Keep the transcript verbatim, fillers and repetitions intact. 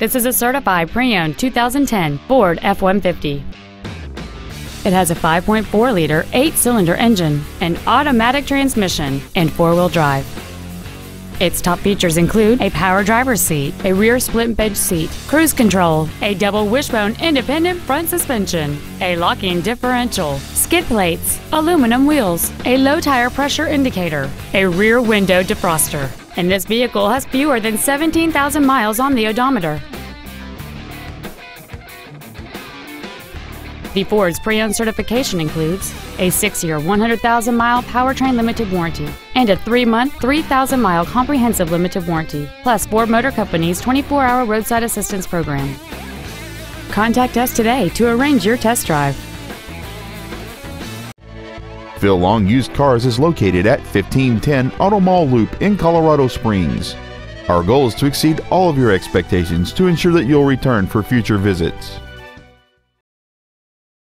This is a certified pre-owned two thousand ten Ford F one fifty. It has a five point four liter eight-cylinder engine, an automatic transmission, and four-wheel drive. Its top features include a power driver's seat, a rear split bench seat, cruise control, a double wishbone independent front suspension, a locking differential, skid plates, aluminum wheels, a low tire pressure indicator, a rear window defroster, and this vehicle has fewer than seventeen thousand miles on the odometer. The Ford's pre-owned certification includes a six-year one hundred thousand mile powertrain limited warranty and a three-month three thousand mile comprehensive limited warranty, plus Ford Motor Company's twenty-four hour roadside assistance program. Contact us today to arrange your test drive. Phil Long Used Cars is located at fifteen ten Auto Mall Loop in Colorado Springs. Our goal is to exceed all of your expectations to ensure that you'll return for future visits.